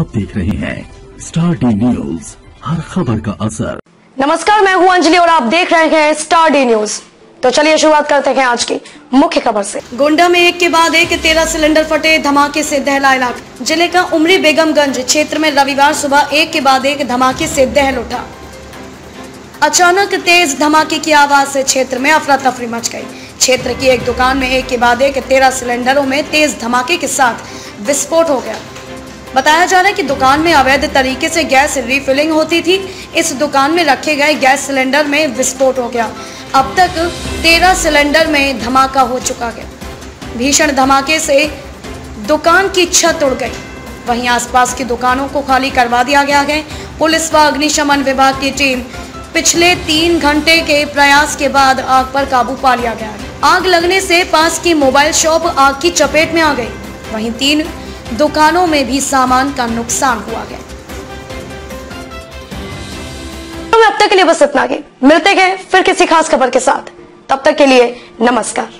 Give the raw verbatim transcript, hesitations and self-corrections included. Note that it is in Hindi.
आप देख रहे हैं स्टार डी न्यूज, हर खबर का असर। नमस्कार, मैं हूं अंजलि और आप देख रहे हैं स्टार डी न्यूज। तो चलिए शुरुआत करते हैं आज की मुख्य खबर से। गोंडा में एक के बाद एक तेरह सिलेंडर फटे, धमाके से दहला इलाका। जिले का उमरी बेगमगंज क्षेत्र में रविवार सुबह एक के बाद एक धमाके से दहल उठा। अचानक तेज धमाके की आवाज से क्षेत्र में अफरा तफरी मच गई। क्षेत्र की एक दुकान में एक के बाद एक तेरह सिलेंडरों में तेज धमाके के साथ विस्फोट हो गया। बताया जा रहा है कि दुकान में अवैध तरीके से गैस रिफिलिंग होती थी। इस दुकान में रखे गए गैस सिलेंडर में विस्फोट हो गया। अब तक तेरह सिलेंडर में धमाका हो चुका है। भीषण धमाके से दुकान की छत उड़ गई, वहीं आसपास की दुकानों को खाली करवा दिया गया है। पुलिस व अग्निशमन विभाग की टीम पिछले तीन घंटे के प्रयास के बाद आग पर काबू पा लिया गया। आग लगने से पास की मोबाइल शॉप आग की चपेट में आ गई, वहीं तीन दुकानों में भी सामान का नुकसान हुआ है। तो अब तक के लिए बस इतना ही। मिलते हैं फिर किसी खास खबर के साथ, तब तक के लिए नमस्कार।